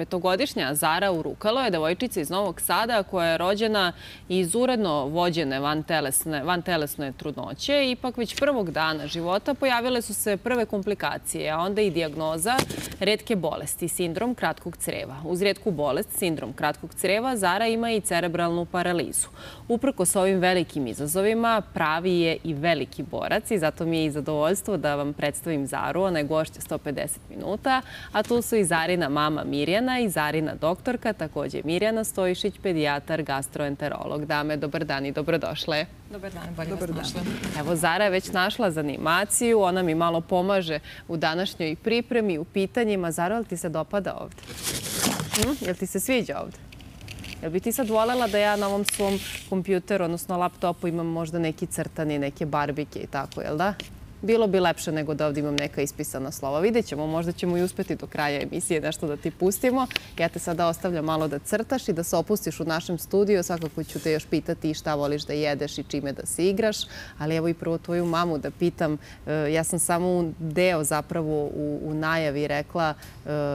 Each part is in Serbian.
Petogodišnja Zara Vukalo je devojčica iz Novog Sada koja je rođena iz uredno vođene vantelesne trudnoće. Ipak već prvog dana života pojavile su se prve komplikacije, a onda i dijagnoza retke bolesti, sindrom kratkog creva. Uz retku bolest, sindrom kratkog creva, Zara ima i cerebralnu paralizu. Uprkos ovim velikim izazovima, pravi je i veliki borac i zato mi je i zadovoljstvo da vam predstavim Zaru. Ona je gošća 150 minuta, a tu su i Zarina mama Mirjana i Zarina doktorka, također Mirjana Stojišić, pedijatar, gastroenterolog. Dame, dobar dan i dobrodošle. Dobar dan, bolje vas našla. Evo, Zara je već našla zanimaciju, ona mi malo pomaže u današnjoj pripremi, u pitanjima. Zara, je li ti se dopada ovdje? Je li ti se sviđa ovdje? Je li bi ti sad voljela da ja na ovom svom kompjuteru, odnosno laptopu, imam možda neki crtani, neke barbike i tako, jel da? Bilo bi lepše nego da ovdje imam neka ispisana slova. Vidjet ćemo, možda ćemo i uspjeti do kraja emisije nešto da ti pustimo. Ja te sada ostavljam malo da crtaš i da se opustiš u našem studiju. Svakako ću te još pitati šta voliš da jedeš i čime da se igraš. Ali evo i prvo tvoju mamu da pitam. Ja sam samo deo zapravo u najavi rekla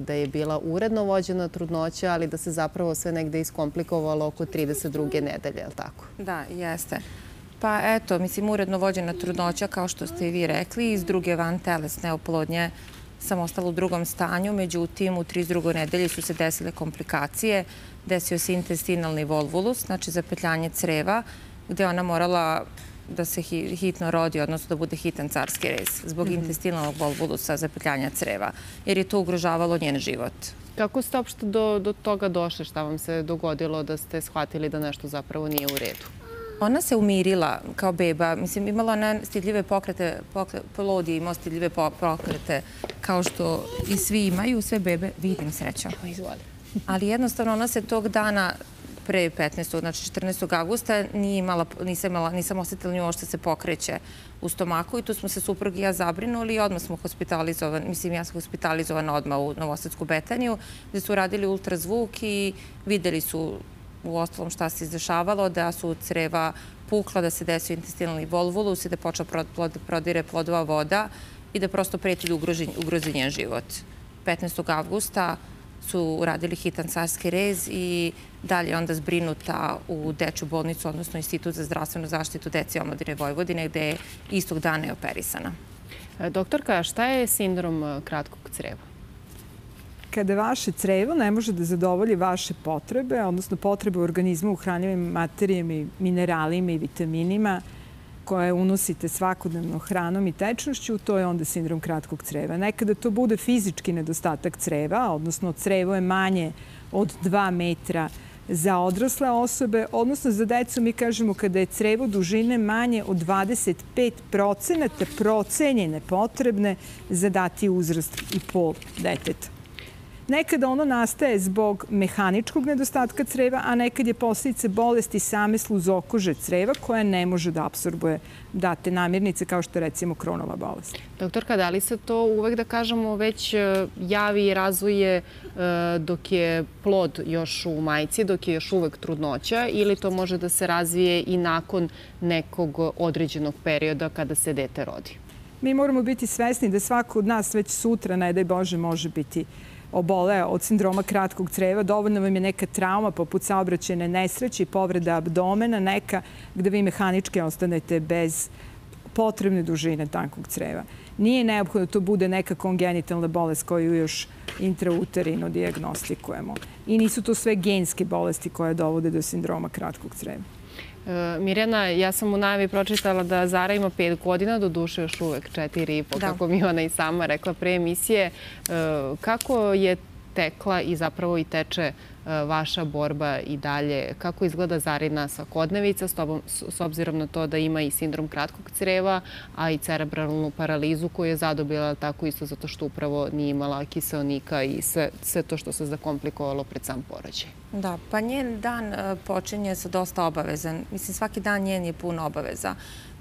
da je bila uredno vođena trudnoća, ali da se zapravo sve negde iskomplikovalo oko 32. nedelje, je li tako? Da, jeste. Pa eto, mislim, uredno vođena trudnoća, kao što ste i vi rekli, iz druge vantelesne oplodnje sam ostala u drugom stanju. Međutim, u 32. nedelji su se desile komplikacije. Desio se intestinalni volvulus, znači zapetljanje creva, gdje ona morala da se hitno rodi, odnosno da bude hitan carski rez zbog intestinalnog volvulusa, zapetljanja creva, jer je to ugrožavalo njen život. Kako ste uopšte do toga došli? Šta vam se dogodilo da ste shvatili da nešto zapravo nije u redu? Ona se umirila kao beba, mislim, imala ona stidljive pokrete, plod je imao stidljive pokrete, kao što i svi imaju, sve bebe, vidim sreća. Ali jednostavno ona se tog dana pre 15. znači 14. augusta nisam osjetila nju ovo što se pokreće u stomaku i tu smo se suprug i ja zabrinuli i odmah smo hospitalizovani, mislim ja sam hospitalizovana odmah u Novosadsku Betaniju gdje su radili ultrazvuk i videli su u ostalom šta se izdešavalo, da su creva pukla, da se desio intestinalni volvulus i da počeo prodire plodova voda i da prosto preti da ugrozi njen život. 15. avgusta su radili hitan carski rez i dalje onda zbrinuta u Dečju bolnicu, odnosno Institut za zdravstvenu zaštitu dece i omladine Vojvodine, gde je istog dana je operisana. Doktorka, šta je sindrom kratkog creva? Kada vaše crevo ne može da zadovolji vaše potrebe, odnosno potrebe u organizmu u hranjivim materijama i mineralima i vitaminima koje unosite svakodnevno hranom i tečnošću, to je onda sindrom kratkog creva. Nekada to bude fizički nedostatak creva, odnosno crevo je manje od 2 metra za odrasle osobe, odnosno za decu mi kažemo kada je crevo dužine manje od 25% procenjene potrebne za dati uzrast i pol deteta. Nekada ono nastaje zbog mehaničkog nedostatka creva, a nekad je posljedica bolesti same sluzokože creva koja ne može da apsorbuje date namirnice kao što je recimo Kronova bolest. Doktorka, da li se to uvek da kažemo već javi i razvije dok je plod još u majci, dok je još uvek trudnoća ili to može da se razvije i nakon nekog određenog perioda kada se dete rodi? Mi moramo biti svesni da svako od nas već sutra, ne daj Bože, može biti oboleo od sindroma kratkog creva. Dovoljno vam je neka trauma poput saobraćajne nesreće i povreda abdomena, neka gde vi mehanički ostanete bez potrebne dužine tankog creva. Nije neophodno da to bude neka kongenitalna bolest koju još intrauterino dijagnostikujemo. I nisu to sve genske bolesti koje dovode do sindroma kratkog creva. Mirjana, ja sam u najavi pročitala da Zara ima 5 godina, do duše još uvek 4,5, kako mi ona i sama rekla pre emisije. Kako je tekla i zapravo i teče vaša borba i dalje? Kako izgleda Zarina svakodnevica s obzirom na to da ima i sindrom kratkog creva, a i cerebralnu paralizu koju je zadobila tako isto zato što upravo nije imala kiseonika i sve to što se zakomplikovalo pred sam porođaj? Da, pa njen dan počinje sa dosta obaveza. Mislim, svaki dan njen je puno obaveza.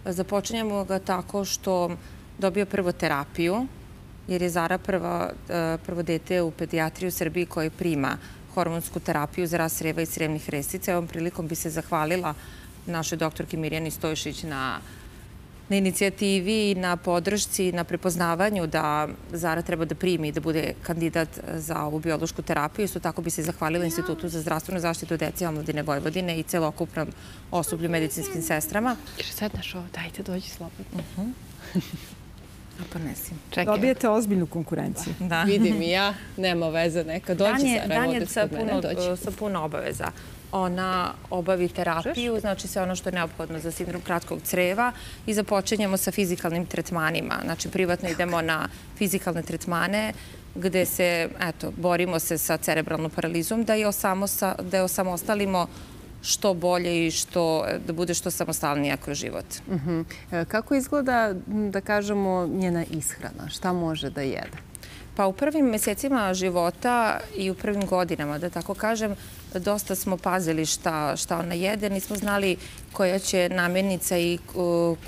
Započinjemo ga tako što dobio prvo terapiju, jer je Zara prvo dete u pedijatriji u Srbiji koji prima hormonsku terapiju za rast creva i crevnih restica. Ovom prilikom bi se zahvalila našoj doktorki Mirjani Stojišić na na inicijativi, na podršci, na prepoznavanju da Zara treba da primi i da bude kandidat za ovu biološku terapiju. Isto tako bi se zahvalila Institutu za zdravstvenu zaštitu dece i omladine Vojvodine i celokupnom osoblju medicinskim sestrama. Jer sad naš ovo, dajte dođi slobodno. Dobijete ozbiljnu konkurenciju. Vidim i ja, nema veze, neka dođi Zara ovdje kod mene dođi. Dan je sa puno obaveza. Ona obavi terapiju, znači sve ono što je neophodno za sindrom kratkog creva i započinjemo sa fizikalnim tretmanima. Znači, privatno idemo na fizikalne tretmane gde se, eto, borimo se sa cerebralnom paralizom da je osamostalimo što bolje i da bude što samostalnija kroz život. Kako izgleda, da kažemo, njena ishrana? Šta može da jede? Pa u prvim mesecima života i u prvim godinama, da tako kažem, dosta smo pazili šta ona jede. Nismo znali koja će namirnica i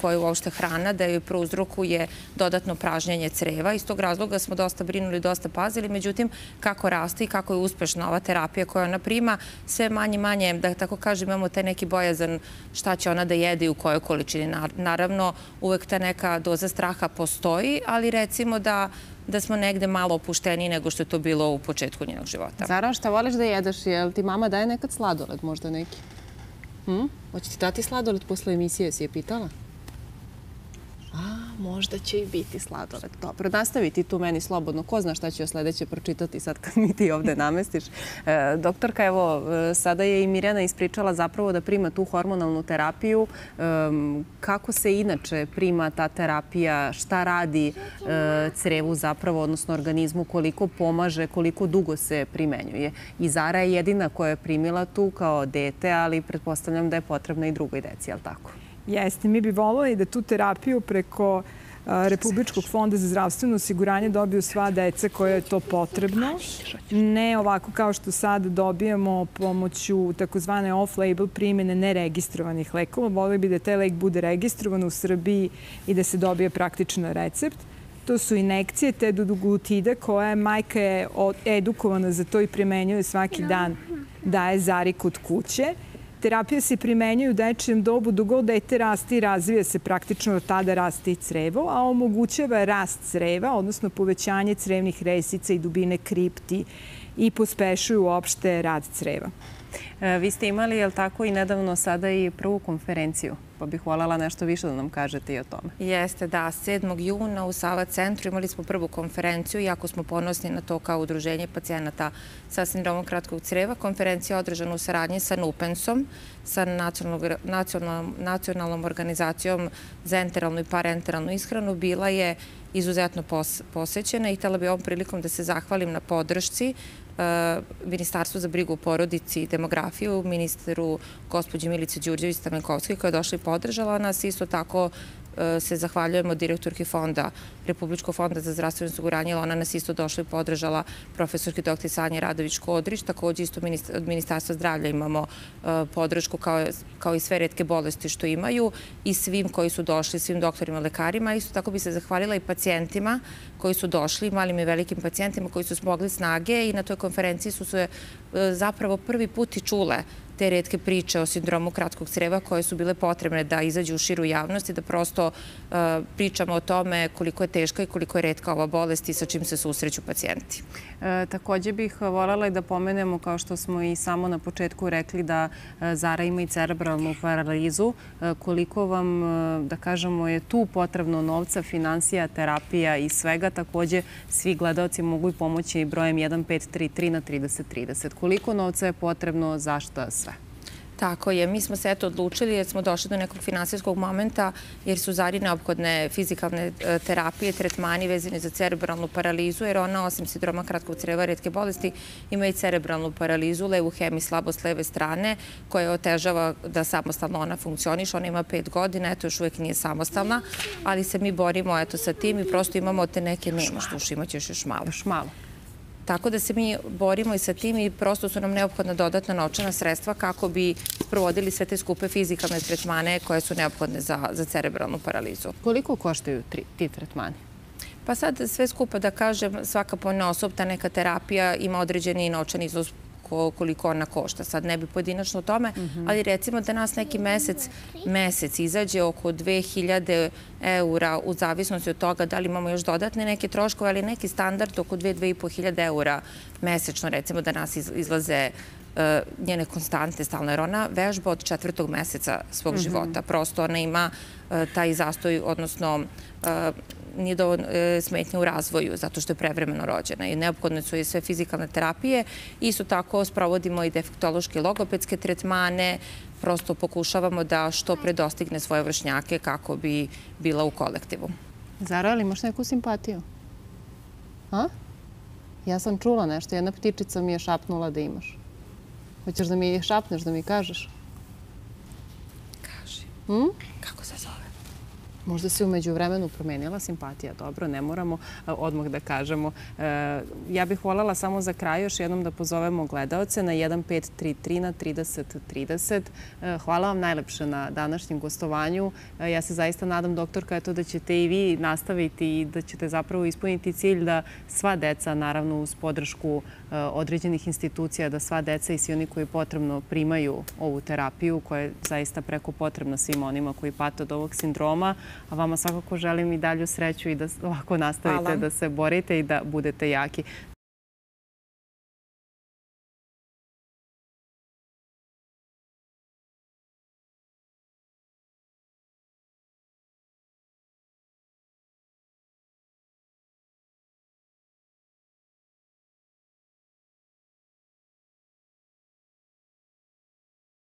koja je uopšte hrana, da joj prouzrokuje dodatno pražnjenje creva. Iz tog razloga smo dosta brinuli, dosta pazili. Međutim, kako raste i kako je uspešna ova terapija koja ona prima, sve manje, da tako kažem, imamo taj neki bojazan šta će ona da jede i u kojoj količini. Naravno, uvek ta neka doza straha postoji, ali recimo da smo negde malo opušteniji nego što je to bilo u početku njenog života. Zara, šta voliš da jedeš? Jel ti mama daje nekad sladoled, možda neki? Hoće ti dati sladoled posle emisije, si je pitala? Možda će i biti sladoled. Dobro, nastavi ti tu meni slobodno. Ko zna šta će joj sljedeće pročitati sad kad mi ti ovde namestiš. Doktorka, evo, sada je i Mirjana ispričala zapravo da prima tu hormonalnu terapiju. Kako se inače prima ta terapija? Šta radi crevu zapravo, odnosno organizmu? Koliko pomaže, koliko dugo se primenjuje? I Zara je jedina koja je primila tu kao dete, ali pretpostavljam da je potrebna i drugoj deci, je li tako? Jeste, mi bi voleli da tu terapiju preko Republičkog fonda za zdravstveno osiguranje dobiju sva deca koja je to potrebno. Ne ovako kao što sad dobijamo pomoću takozvane off-label primjene neregistrovanih lekova. Voleli bi da taj lek bude registrovan u Srbiji i da se dobije praktično recept. To su injekcije Teduglutida koja majka je edukovana za to i primenjuje svaki dan, daje Zari kod kuće. Terapija se primenjuje u dečijem dobu dok god dete raste i razvija se praktično, od tada raste i crevo, a omogućava rast creva, odnosno povećanje crevnih resica i dubine kripti i pospešuju uopšte rad creva. Vi ste imali, je li tako, i nedavno sada i prvu konferenciju, pa bih voljela nešto više da nam kažete i o tome. Jeste, da. 7. juna u Sava centru imali smo prvu konferenciju i jako smo ponosni na to kao udruženje pacijenata sa sindromom kratkog creva. Konferencija je održana u saradnji sa NUPENK-om, sa Nacionalnom organizacijom za enteralnu i parenteralnu ishranu. Bila je izuzetno posećena i htjela bi ovom prilikom da se zahvalim na podršci Ministarstvu za brigu u porodici i demografiju, ministru gospođi Milici Đurđević Stavljenkovski koja je došla i podržala nas. Isto tako se zahvaljujemo direktorki fonda, Republičkog fonda za zdravstveno osiguranje, ona nas isto došla i podržala, profesorki dr. Sanje Radović-Kodrić. Također isto od Ministarstva zdravlja imamo podršku kao i sve retke bolesti što imaju i svim koji su došli, svim doktorima, lekarima. Isto tako bi se zahvalila i pacijentima koji su došli, malim i velikim pacijentima koji su smogli snage i na toj konferenciji su se zapravo prvi put i čule te retke priče o sindromu kratkog creva koje su bile potrebne da izađu u širu javnost i da prosto pričamo o tome koliko je teška i koliko je retka ova bolest i sa čim se susreću pacijenti. Također bih voljela i da pomenemo, kao što smo i samo na početku rekli, da Zara ima i cerebralnu paralizu. Koliko vam, da kažemo, je tu potrebno novca, financija, terapija i svega? Također svi gledaoci mogu i pomoći i brojem 1533 na 3030. Koliko novca je potrebno, zašto sve? Tako je. Mi smo se odlučili jer smo došli do nekog finansijskog momenta jer su Zari neophodne fizikalne terapije, tretmani vezani za cerebralnu paralizu jer ona osim sindroma kratkog creva, retke bolesti, ima i cerebralnu paralizu, levuhemi, slabost leve strane koja otežava da samostalno ona funkcioniš. Ona ima 5 godina, eto još uvijek nije samostalna, ali se mi borimo sa tim i prosto imamo te neke nemoštuši, imat ćeš još malo. Još malo. Tako da se mi borimo i sa tim i prosto su nam neophodna dodatna novčana sredstva kako bi provodili sve te skupe fizikalne tretmane koje su neophodne za cerebralnu paralizu. Koliko koštaju ti tretmani? Pa sad sve skupa da kažem, svaka ponaosob ta neka terapija ima određeni novčani iznos koliko ona košta. Sad ne bi pojedinačno o tome, ali recimo da nas neki mesec izađe oko 2000 eura u zavisnosti od toga da li imamo još dodatne neke troškove, ali neki standard oko 2-2.500 eura mesečno recimo da nas izlaze njene konstante stalno, jer ona vežba od 4. meseca svog života. Prosto ona ima taj zastoj, odnosno nije dovoljno smetnje u razvoju zato što je prevremeno rođena i neophodne su i sve fizikalne terapije. Isto tako sprovodimo i defektološke logopedske tretmane. Prosto pokušavamo da što pre dostigne svoje vršnjake kako bi bila u kolektivu. Zara, ali imaš neku simpatiju? Ja sam čula nešto. Jedna ptičica mi je šapnula da imaš. Hoćeš da mi šapneš, da mi kažeš? Kaži. Kako se zove? Možda se umeđu vremenu promenila simpatija. Dobro, ne moramo odmah da kažemo. Ja bih voljela samo za kraj još jednom da pozovemo gledalce na 1533 na 3030. Hvala vam najlepše na današnjem gostovanju. Ja se zaista nadam, doktorka, da ćete i vi nastaviti i da ćete zapravo ispuniti cilj da sva deca, naravno uz podršku određenih institucija, da sva deca i svi oni koji potrebno primaju ovu terapiju koja je zaista preko potrebna svima onima koji pate od ovog sindroma. A vama svakako želim i dalju sreću i da ovako nastavite da se borite i da budete jaki.